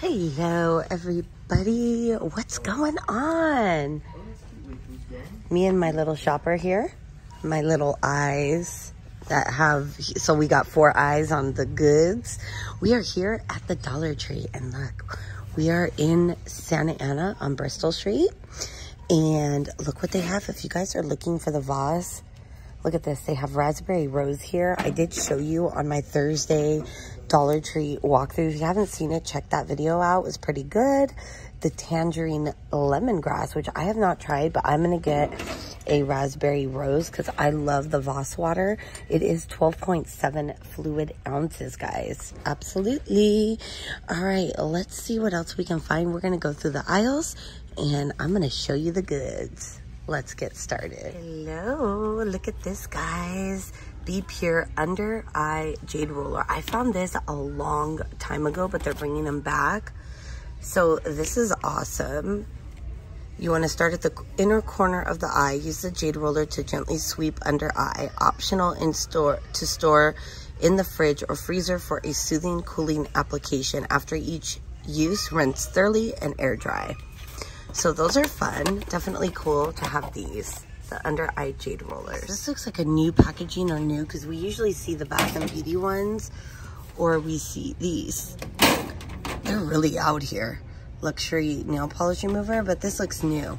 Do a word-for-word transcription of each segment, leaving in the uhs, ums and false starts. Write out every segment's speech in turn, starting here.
Hello, everybody. What's going on? Me and my little shopper here. My little eyes that have... So we got four eyes on the goods. We are here at the Dollar Tree. And look, we are in Santa Ana on Bristol Street. And look what they have. If you guys are looking for the vase, look at this. They have raspberry rose here. I did show you on my Thursday Dollar Tree walkthrough. If you haven't seen it, check that video out. It was pretty good. The tangerine lemongrass, which I have not tried, but I'm going to get a raspberry rose because I love the Voss water. It is twelve point seven fluid ounces, guys. Absolutely. All right, let's see what else we can find. We're going to go through the aisles, and I'm going to show you the goods. Let's get started. Hello. Look at this, guys. Be Pure Under Eye Jade Roller. I found this a long time ago, but they're bringing them back. So this is awesome. You want to start at the inner corner of the eye. Use the jade roller to gently sweep under eye. Optional in store to store in the fridge or freezer for a soothing cooling application. After each use, rinse thoroughly and air dry. So those are fun. Definitely cool to have these. The under eye jade rollers. This looks like a new packaging or new, because we usually see the Bath and Beauty ones, or we see these. They're really out here. Luxury nail polish remover, but this looks new.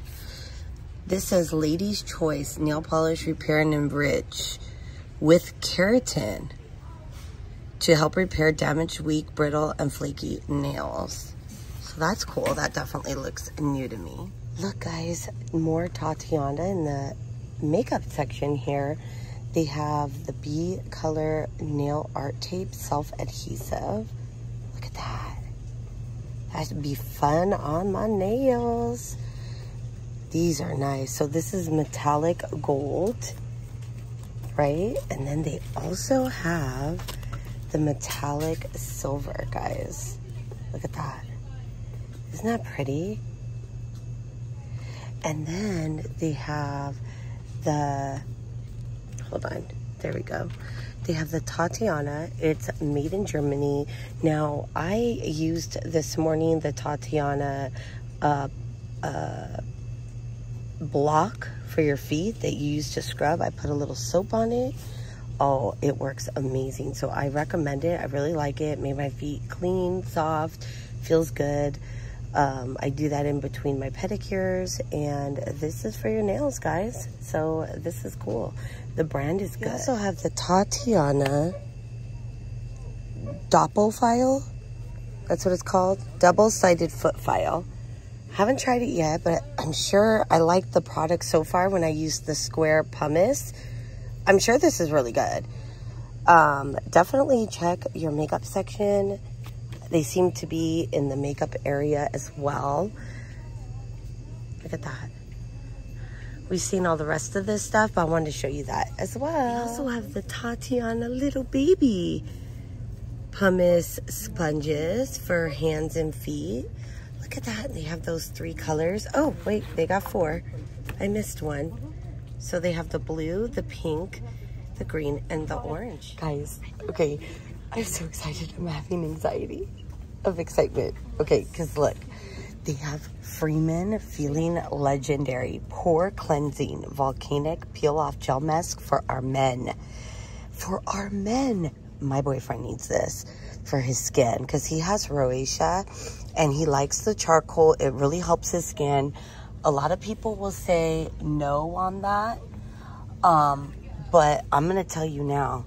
This says Lady's Choice nail polish repair and enrich with keratin to help repair damaged, weak, brittle, and flaky nails. So that's cool. That definitely looks new to me. Look, guys, more Tatiana in the makeup section here. They have the Bee Color Nail Art Tape Self-Adhesive. Look at that. That should be fun on my nails. These are nice. So this is metallic gold, right? And then they also have the metallic silver, guys. Look at that. Isn't that pretty? And then they have the, hold on, there we go. They have the Tatiana. It's made in Germany. Now, I used this morning the Tatiana uh, uh, block for your feet that you use to scrub. I put a little soap on it. Oh, it works amazing. So I recommend it. I really like it. Made my feet clean, soft, feels good. Um, I do that in between my pedicures, and this is for your nails, guys. So this is cool. The brand is good. We also have the Tatiana Doppel File. That's what it's called. Double-sided foot file. Haven't tried it yet, but I'm sure I like the product so far when I use the square pumice. I'm sure this is really good. Um, definitely check your makeup section. They seem to be in the makeup area as well. Look at that. We've seen all the rest of this stuff, but I wanted to show you that as well. We also have the Tatiana Little Baby Pumice Sponges for hands and feet. Look at that. They have those three colors. Oh, wait, they got four. I missed one. So they have the blue, the pink, the green, and the orange. Guys, okay. I'm so excited. I'm having anxiety of excitement. Okay, because look, they have Freeman Feeling Legendary Pore Cleansing Volcanic Peel-Off Gel Mask for our men. For our men. My boyfriend needs this for his skin because he has rosacea and he likes the charcoal. It really helps his skin. A lot of people will say no on that, um, but I'm going to tell you now.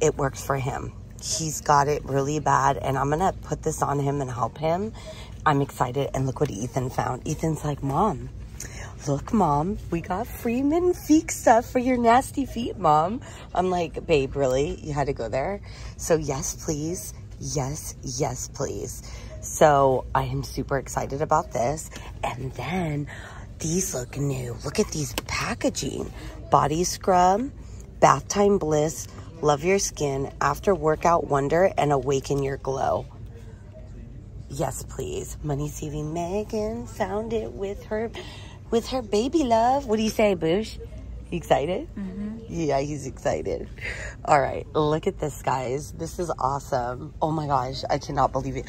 It works for him. He's got it really bad, and I'm gonna put this on him and help him. I'm excited, and look what Ethan found. Ethan's like, Mom, look, Mom, we got Freeman Feek stuff for your nasty feet, Mom. I'm like, babe, really? You had to go there? So yes, please. Yes, yes, please. So I am super excited about this. And then these look new. Look at these packaging. Body scrub, Bath Time Bliss, Love Your Skin, After Workout Wonder, and Awaken Your Glow. Yes, please. Money Saving Megan found it with her with her baby love. What do you say, Boosh? You excited? Mm-hmm. Yeah, he's excited. All right, look at this, guys. This is awesome. Oh, my gosh. I cannot believe it.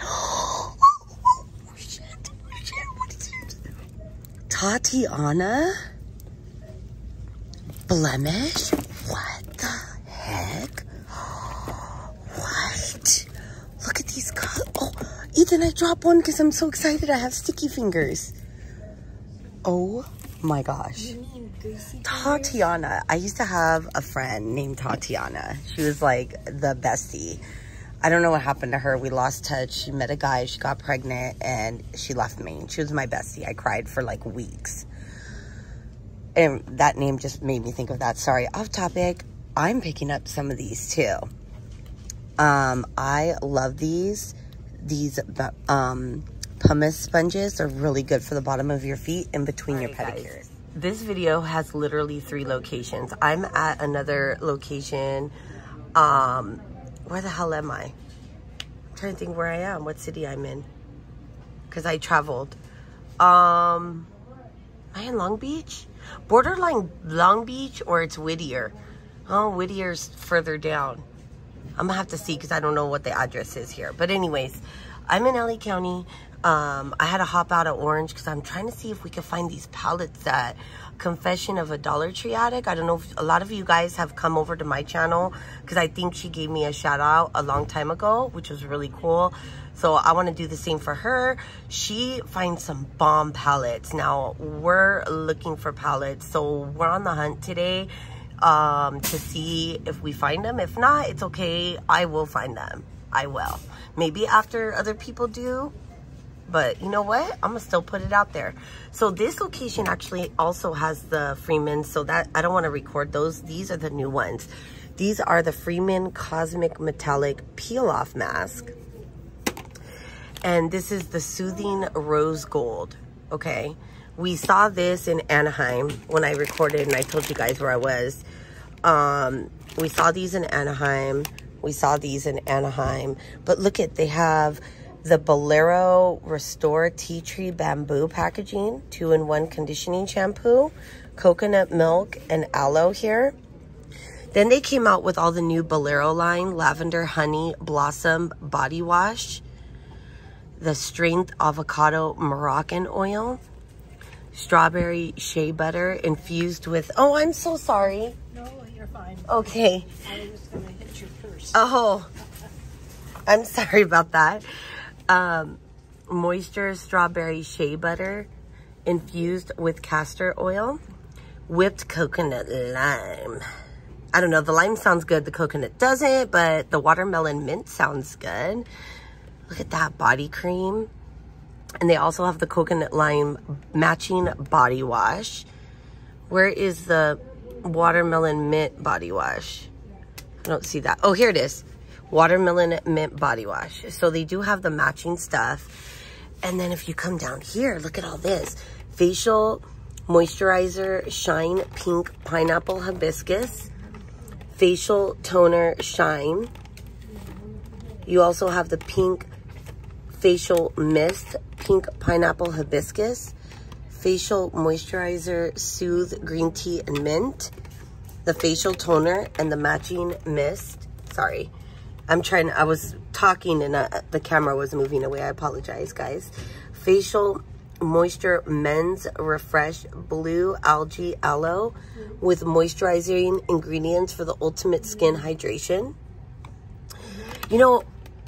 Tatiana? Blemish? What the heck? What? Look at these colors. Oh, Ethan, I dropped one because I'm so excited. I have sticky fingers. Oh my gosh. Tatiana. I used to have a friend named Tatiana. She was like the bestie. I don't know what happened to her. We lost touch. She met a guy. She got pregnant and she left me. She was my bestie. I cried for like weeks. And that name just made me think of that. Sorry, off topic. I'm picking up some of these too. Um, I love these. These um, pumice sponges are really good for the bottom of your feet and between your pedicures. This video has literally three locations. I'm at another location. Um... Where the hell am I? I'm trying to think where I am, what city I'm in. Because I traveled. Um, am I in Long Beach? Borderline Long Beach, or it's Whittier. Oh, Whittier's further down. I'm going to have to see because I don't know what the address is here. But anyways, I'm in L A County. Um, I had to hop out of Orange because I'm trying to see if we can find these palettes that... Confession of a Dollar Tree Addict. I don't know if a lot of you guys have come over to my channel because I think she gave me a shout out a long time ago, which was really cool. So I want to do the same for her. She finds some bomb palettes. Now we're looking for palettes, so we're on the hunt today um, to see if we find them. If not, it's okay. I will find them. I will. Maybe after other people do. But you know what? I'm going to still put it out there. So this location actually also has the Freeman. So that I don't want to record those. These are the new ones. These are the Freeman Cosmic Metallic Peel-Off Mask. And this is the Soothing Rose Gold. Okay. We saw this in Anaheim when I recorded and I told you guys where I was. Um, we saw these in Anaheim. We saw these in Anaheim. But look at, they have... the Bolero Restore Tea Tree Bamboo Packaging, two in one Conditioning Shampoo, Coconut Milk, and Aloe here. Then they came out with all the new Bolero line, Lavender Honey Blossom Body Wash, the Strength Avocado Moroccan Oil, Strawberry Shea Butter infused with, oh, I'm so sorry. No, you're fine. Okay. I was going to hit your purse. Oh, I'm sorry about that. Um, moisture strawberry shea butter infused with castor oil, whipped coconut lime. I don't know, the lime sounds good, the coconut doesn't, but the watermelon mint sounds good. Look at that body cream. And they also have the coconut lime matching body wash. Where is the watermelon mint body wash? I don't see that. Oh, here it is. Watermelon mint body wash. So they do have the matching stuff. And then if you come down here, look at all this. Facial moisturizer shine pink pineapple hibiscus. Facial toner shine. You also have the pink facial mist, pink pineapple hibiscus. Facial moisturizer soothe green tea and mint. The facial toner and the matching mist. Sorry. I'm trying, I was talking and uh, the camera was moving away. I apologize, guys. Facial Moisture Men's Refresh Blue Algae Aloe with moisturizing ingredients for the ultimate skin hydration. You know,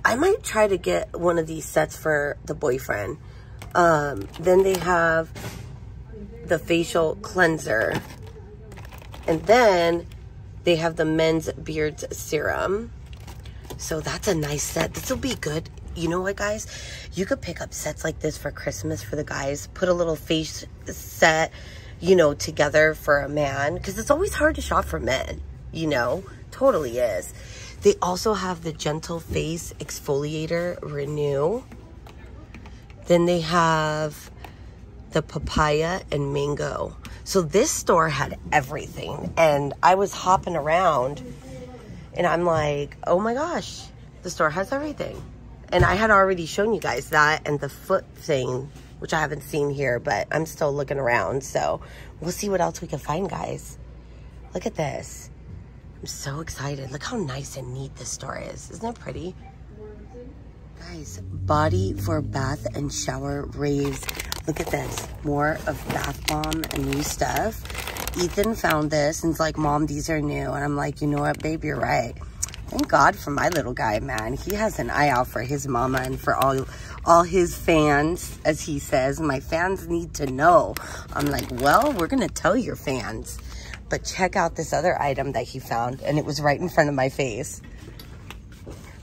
I might try to get one of these sets for the boyfriend. Um, then they have the facial cleanser. And then they have the men's beard serum. So that's a nice set. This will be good. You know what, guys? You could pick up sets like this for Christmas for the guys. Put a little face set, you know, together for a man. Because it's always hard to shop for men, you know? Totally is. They also have the Gentle Face Exfoliator Renew. Then they have the Papaya and Mango. So this store had everything. And I was hopping around. And I'm like, oh my gosh, the store has everything. And I had already shown you guys that and the foot thing, which I haven't seen here, but I'm still looking around. So we'll see what else we can find, guys. Look at this. I'm so excited. Look how nice and neat this store is. Isn't it pretty? Guys, Body for Bath and Shower Raves. Look at this, more of bath bomb and new stuff. Ethan found this and's like, Mom, these are new. And I'm like, you know what, babe, you're right. Thank God for my little guy, man. He has an eye out for his mama and for all all his fans, as he says. My fans need to know. I'm like, well, we're gonna tell your fans. But check out this other item that he found, and it was right in front of my face.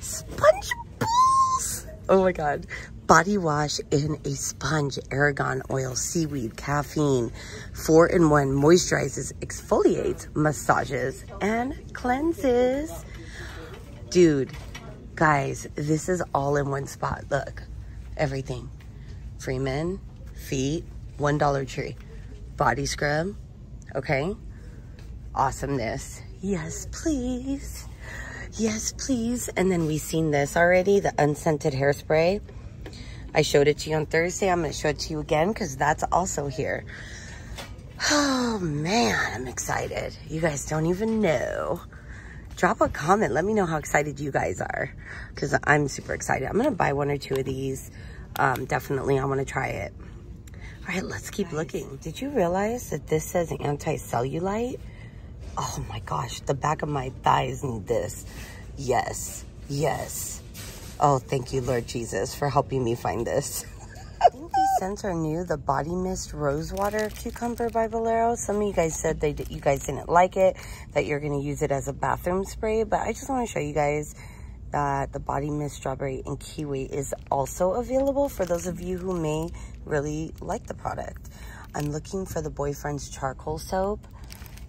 Sponge balls! Oh my God. Body wash in a sponge, argan oil, seaweed, caffeine, four in one, moisturizes, exfoliates, massages, and cleanses. Dude, guys, this is all in one spot. Look, everything. Freeman, feet, one Dollar Tree. Body scrub, okay? Awesomeness. Yes, please. Yes, please. And then we've seen this already, the unscented hairspray. I showed it to you on Thursday. I'm going to show it to you again because that's also here. Oh, man, I'm excited. You guys don't even know. Drop a comment. Let me know how excited you guys are because I'm super excited. I'm going to buy one or two of these. Um, definitely, I want to try it. All right, let's keep looking. Did you realize that this says anti-cellulite? Oh, my gosh. The back of my thighs need this. Yes. Yes. Oh, thank you, Lord Jesus, for helping me find this. I think these scents are new. The Body Mist Rose Water Cucumber by Valero. Some of you guys said they did, you guys didn't like it, that you're going to use it as a bathroom spray. But I just want to show you guys that the Body Mist Strawberry and Kiwi is also available for those of you who may really like the product. I'm looking for the boyfriend's charcoal soap.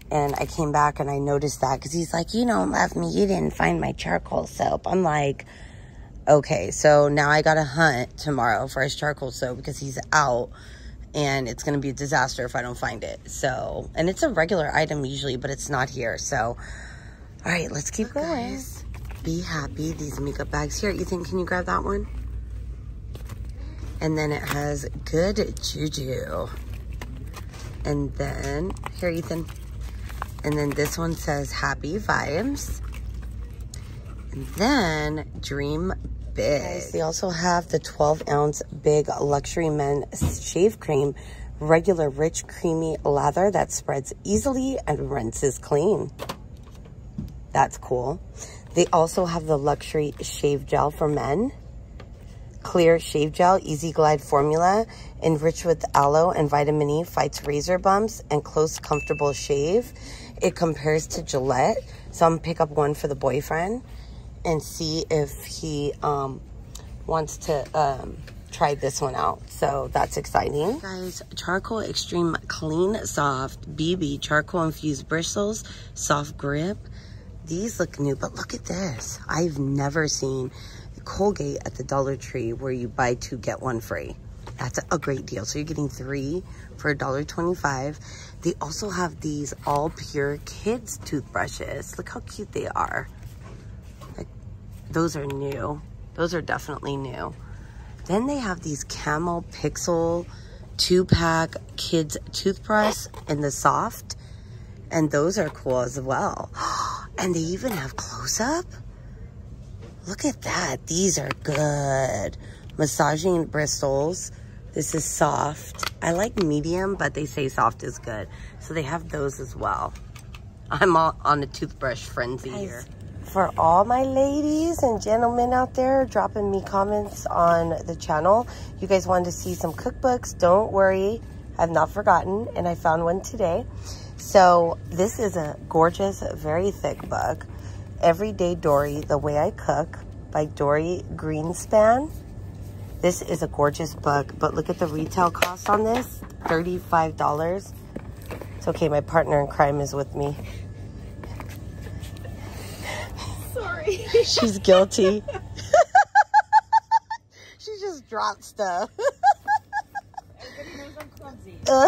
And I came back and I noticed that because he's like, you don't love me. You didn't find my charcoal soap. I'm like... Okay, so now I gotta hunt tomorrow for his charcoal soap because he's out and it's gonna be a disaster if I don't find it. So, and it's a regular item usually, but it's not here. So, all right, let's keep okay. going. Guys, be happy. These makeup bags here. Ethan, can you grab that one? And then it has good juju. And then, here, Ethan. And then this one says happy vibes. And then dream big. Guys, they also have the twelve ounce big luxury men shave cream, regular rich creamy lather that spreads easily and rinses clean. That's cool. They also have the luxury shave gel for men, clear shave gel, easy glide formula, enriched with aloe and vitamin E, fights razor bumps and close comfortable shave. It compares to Gillette, so I'm gonna pick up one for the boyfriend and see if he um, wants to um, try this one out. So that's exciting. Guys, Charcoal Extreme Clean Soft B B Charcoal Infused Bristles, Soft Grip. These look new, but look at this. I've never seen the Colgate at the Dollar Tree where you buy two, get one free. That's a great deal. So you're getting three for a dollar twenty-five. They also have these all pure kids toothbrushes. Look how cute they are. Those are new. Those are definitely new. Then they have these Camel Pixel two pack kids toothbrush in the soft. And those are cool as well. And they even have close-up. Look at that. These are good. Massaging bristles. This is soft. I like medium, but they say soft is good. So they have those as well. I'm all on a toothbrush frenzy here. For all my ladies and gentlemen out there dropping me comments on the channel, you guys wanted to see some cookbooks, don't worry, I've not forgotten, and I found one today. So this is a gorgeous, very thick book, Everyday Dorie, The Way I Cook by Dorie Greenspan. This is a gorgeous book, but look at the retail cost on this, thirty-five dollars. It's okay, my partner in crime is with me. She's guilty. She just dropped stuff. Everybody knows I'm clumsy. Uh,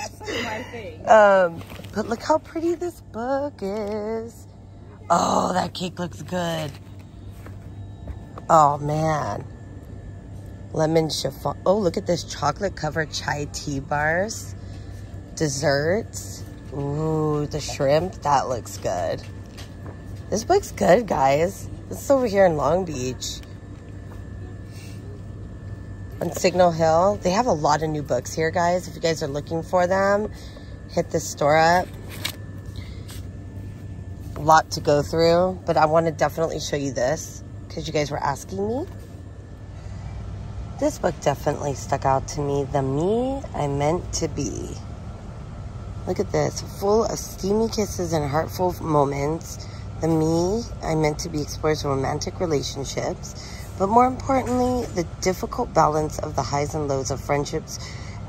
That's like my thing. Um, but look how pretty this book is. Oh, that cake looks good. Oh, man. Lemon chiffon. Oh, look at this chocolate-covered chai tea bars. Desserts. Ooh, the shrimp. That looks good. This book's good, guys. This is over here in Long Beach. on Signal Hill. They have a lot of new books here, guys. If you guys are looking for them, hit this store up. A lot to go through, but I want to definitely show you this because you guys were asking me. This book definitely stuck out to me. The Me I Meant to Be. Look at this. Full of steamy kisses and heartful moments, the me I meant to be explores romantic relationships, but more importantly, the difficult balance of the highs and lows of friendships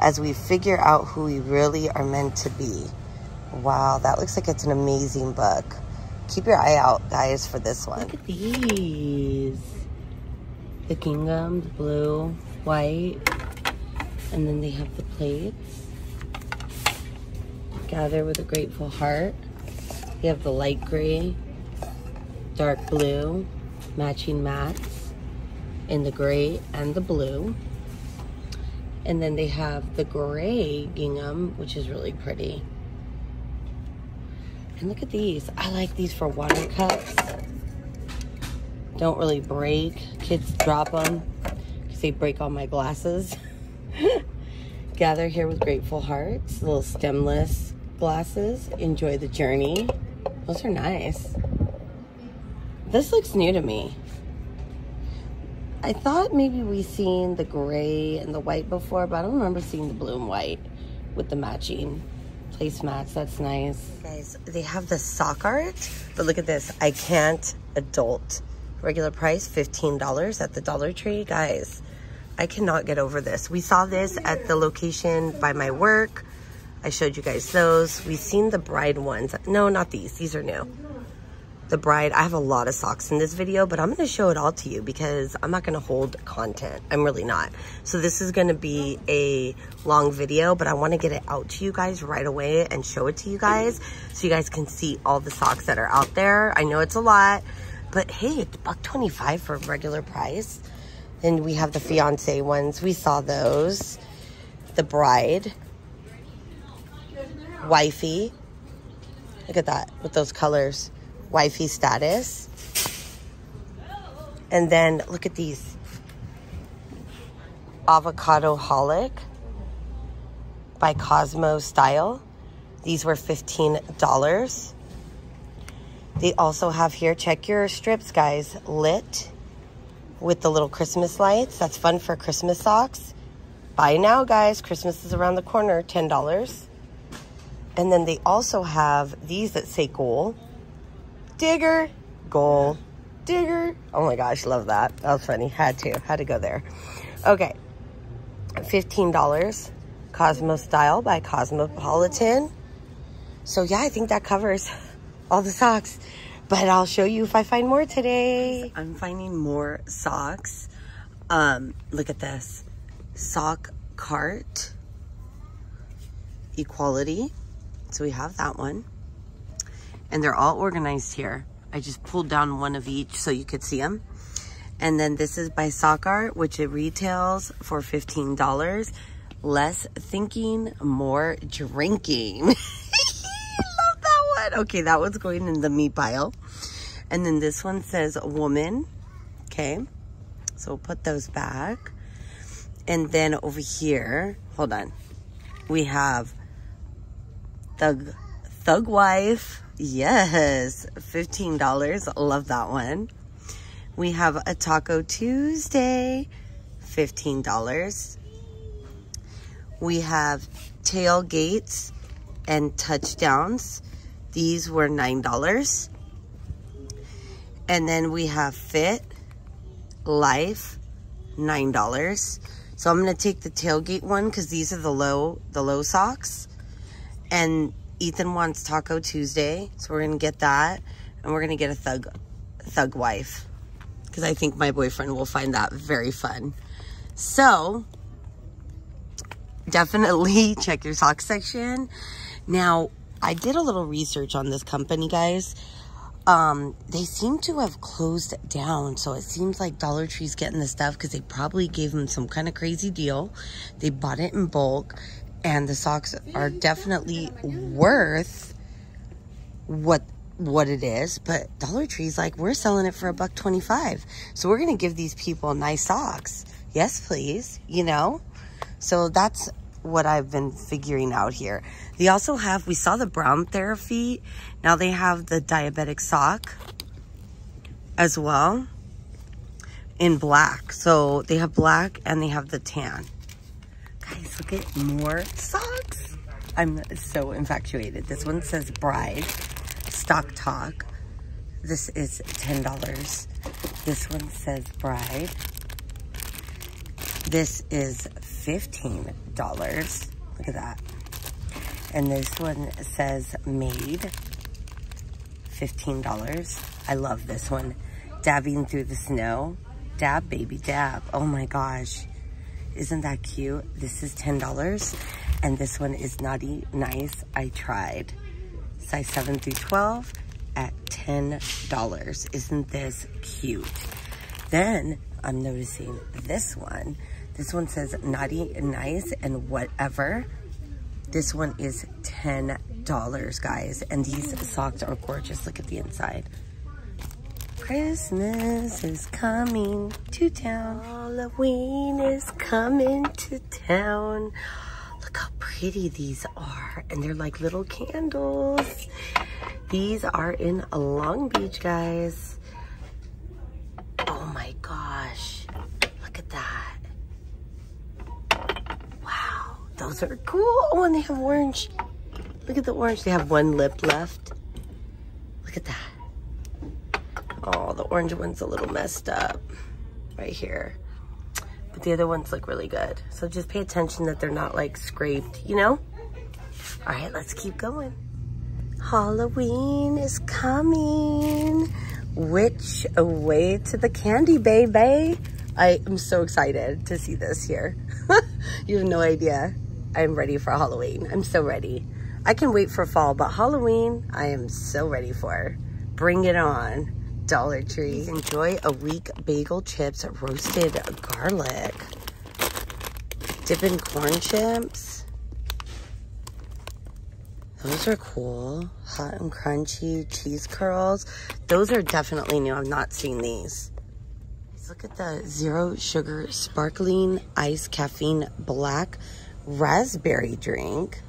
as we figure out who we really are meant to be. Wow, that looks like it's an amazing book. Keep your eye out, guys, for this one. Look at these. The gingham, the blue, white, and then they have the plates. Gather with a Grateful Heart. You have the light gray, dark blue, matching mats in the gray and the blue. And then they have the gray gingham, which is really pretty. And look at these. I like these for water cups. Don't really break. Kids drop them because they break all my glasses. Gather here with Grateful Hearts, little stemless glasses. Enjoy the journey. Those are nice. This looks new to me. I thought maybe we seen the gray and the white before, but I don't remember seeing the blue and white with the matching placemats. That's nice. Guys, they have the Sockart, but look at this. I Can't Adult. Regular price fifteen dollars at the Dollar Tree. Guys, I cannot get over this. We saw this at the location by my work. I showed you guys those. We've seen the bride ones. No, not these. These are new. The bride. I have a lot of socks in this video, but I'm going to show it all to you because I'm not going to hold content. I'm really not. So this is going to be a long video, but I want to get it out to you guys right away and show it to you guys so you guys can see all the socks that are out there. I know it's a lot, but hey, it's a buck twenty-five for a regular price. And we have the fiance ones. We saw those. The bride. Wifey. Look at that with those colors. Wifey status. And then look at these. Avocado Holic by Cosmo Style. These were fifteen dollars. They also have here, check your strips, guys. Lit. With the little Christmas lights. That's fun for Christmas socks. Buy now, guys. Christmas is around the corner. ten dollars. And then they also have these that say goal. Digger. Goal. Digger. Oh my gosh, love that. That was funny. Had to. Had to go there. Okay. fifteen dollars. Cosmo Style by Cosmopolitan. So yeah, I think that covers all the socks. But I'll show you if I find more today. I'm finding more socks. Um, look at this. Sock Cart. Equality. So we have that one. And they're all organized here. I just pulled down one of each so you could see them. And then this is by Sockart, which it retails for fifteen dollars. Less thinking, more drinking. Okay, that one's going in the me pile. And then this one says woman. Okay, so we'll put those back. And then over here, hold on. We have Thug, Thug Wife. Yes, fifteen dollars. Love that one. We have a Taco Tuesday, fifteen dollars. We have Tailgates and Touchdowns. These were nine dollars. And then we have Fit, Life, nine dollars. So I'm going to take the tailgate one because these are the low, the low socks. And Ethan wants Taco Tuesday. So we're going to get that. And we're going to get a Thug, Thug Wife. Because I think my boyfriend will find that very fun. So definitely check your sock section. Now, I did a little research on this company, guys. Um, they seem to have closed down. So it seems like Dollar Tree's getting the stuff because they probably gave them some kind of crazy deal. They bought it in bulk. And the socks are definitely worth what what it is. But Dollar Tree's like, we're selling it for a buck twenty-five. So we're going to give these people nice socks. yes, please, you know? So that's what I've been figuring out here. They also have, we saw the brown therapy. Now they have the diabetic sock as well in black. So they have black and they have the tan. Guys, look at more socks. I'm so infatuated. This one says Bride, Stock Talk. This is ten dollars. This one says Bride. This is fifteen dollars. Look at that. And this one says Made, fifteen dollars. I love this one. Dabbing Through the Snow. Dab, baby, dab. Oh my gosh. Isn't that cute? This is ten dollars. And this one is Naughty Nice, I Tried. Size seven through twelve at ten dollars. Isn't this cute? Then I'm noticing this one. This one says Naughty Nice and Whatever. This one is ten dollars, guys. And these socks are gorgeous. Look at the inside. Christmas is coming to town. Halloween is coming to town. Look how pretty these are. And they're like little candles. These are in Long Beach, guys. Oh my gosh. Look at that. Wow. Those are cool. Oh, and they have orange. Look at the orange. They have one lip left. Look at that. Oh, the orange one's a little messed up right here. But the other ones look really good. So just pay attention that they're not like scraped, you know? All right, let's keep going. Halloween is coming. Which way to the candy, baby? I am so excited to see this here. You have no idea. I'm ready for Halloween. I'm so ready. I can wait for fall, but Halloween, I am so ready for. Bring it on. Dollar Tree. Enjoy a week bagel chips, roasted garlic, dip in corn chips. Those are cool. Hot and crunchy cheese curls. Those are definitely new. I've not seen these. Look at the zero sugar sparkling ice caffeine black raspberry drink.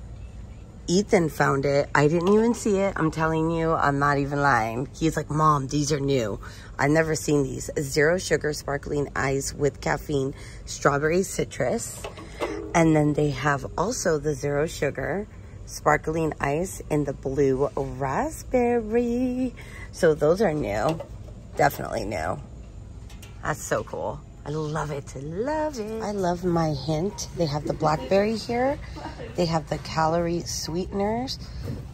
Ethan found it. I didn't even see it. I'm telling you, I'm not even lying. He's like, Mom, these are new. I've never seen these. Zero sugar sparkling ice with caffeine, strawberry citrus. And then they have also the zero sugar sparkling ice in the blue raspberry. So those are new. Definitely new. That's so cool. I love it, love it. I love my hint. They have the blackberry here. They have the calorie sweeteners,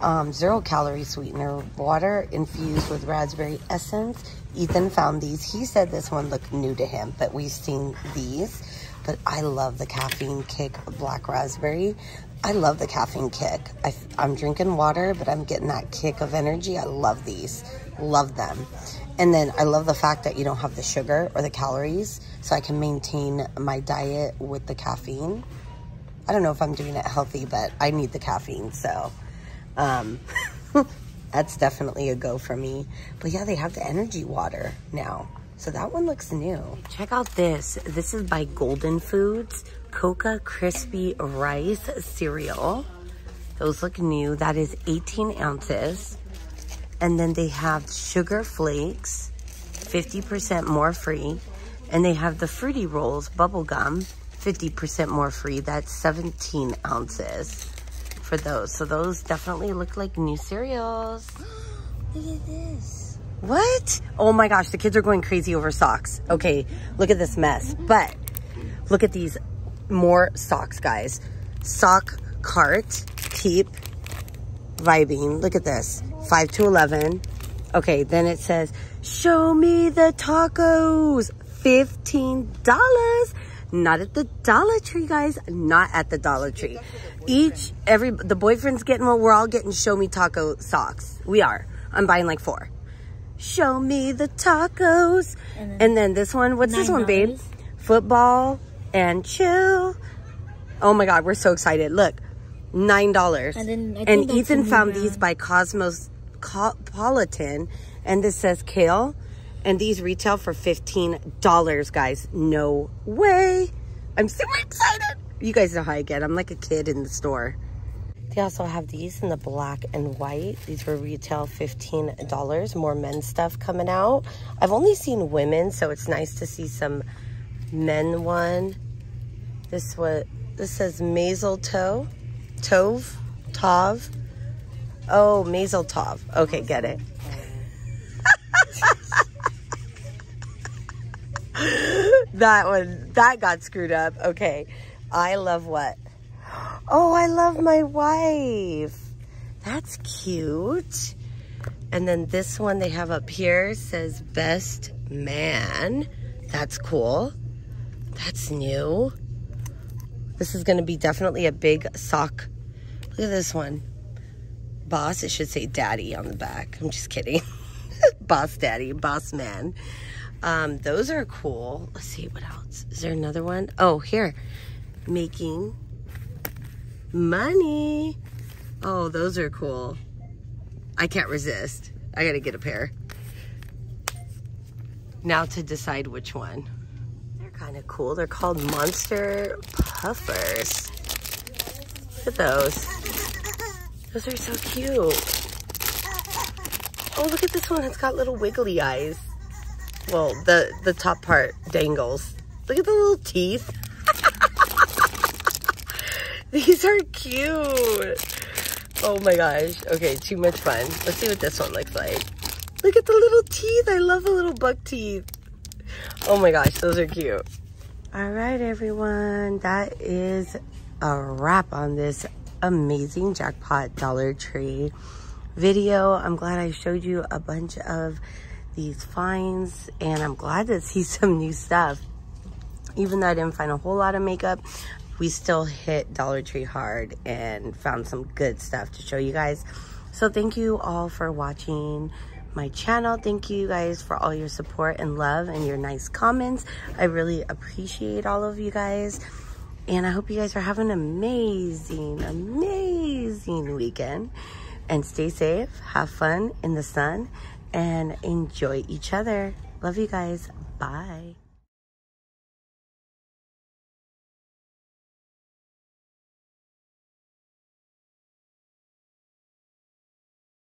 um, zero calorie sweetener, water infused with raspberry essence. Ethan found these. He said this one looked new to him, but we've seen these. But I love the caffeine kick black raspberry. I love the caffeine kick. I, I'm drinking water, but I'm getting that kick of energy. I love these, love them. And then I love the fact that you don't have the sugar or the calories, so I can maintain my diet with the caffeine. I don't know if I'm doing it healthy, but I need the caffeine, so um, that's definitely a go for me. But yeah, they have the energy water now, so that one looks new. Check out this. This is by Golden Foods, Coca Crispy Rice Cereal. Those look new. That is eighteen ounces. And then they have sugar flakes, fifty percent more free. And they have the fruity rolls, bubble gum, fifty percent more free. That's seventeen ounces for those. So those definitely look like new cereals. Look at this. What? Oh my gosh, the kids are going crazy over socks. Okay, look at this mess. But look at these more socks, guys. Sockart, keep vibing. Look at this. five to eleven. Okay, then it says, show me the tacos. fifteen dollars. Not at the Dollar Tree, guys. Not at the Dollar Tree. Each, every, the boyfriend's getting what we're all getting. Show me taco socks. We are. I'm buying like four. Show me the tacos. And then, and then this one. What's this one, babe? Dollars. Football and chill. Oh my God, we're so excited. Look. nine dollars. And, and Ethan found around. These by Cosmopolitan. And this says kale, And these retail for fifteen dollars, guys. No way. I'm super excited. You guys know how I get. I'm like a kid in the store. They also have these in the black and white. These were retail fifteen dollars. More men's stuff coming out. I've only seen women, so it's nice to see some men one. This what this says Mazeltov. Tove? Tov? Oh, Mazeltov. Okay, get it. That one, that got screwed up. Okay. I love what? Oh, I love my wife. That's cute. And then this one they have up here says best man. That's cool. That's new. This is going to be definitely a big sock. Look at this one. Boss, it should say daddy on the back. I'm just kidding. Boss daddy, boss man. Um, those are cool. Let's see what else. Is there another one? Oh, here. Making money. Oh, those are cool. I can't resist. I gotta get a pair. Now to decide which one. They're kind of cool. They're called Monster Puffers. Look at those. Those are so cute. Oh, look at this one. It's got little wiggly eyes. Well, the, the top part dangles. Look at the little teeth. These are cute. Oh my gosh. Okay, too much fun. Let's see what this one looks like. Look at the little teeth. I love the little buck teeth. Oh my gosh, those are cute. All right, everyone. That is a wrap on this amazing jackpot Dollar Tree video. I'm glad I showed you a bunch of these finds, and I'm glad to see some new stuff. Even though I didn't find a whole lot of makeup, we still hit Dollar Tree hard and found some good stuff to show you guys. So thank you all for watching my channel. Thank you guys for all your support and love and your nice comments. I really appreciate all of you guys. And I hope you guys are having an amazing, amazing weekend. And stay safe, have fun in the sun, and enjoy each other. Love you guys. Bye.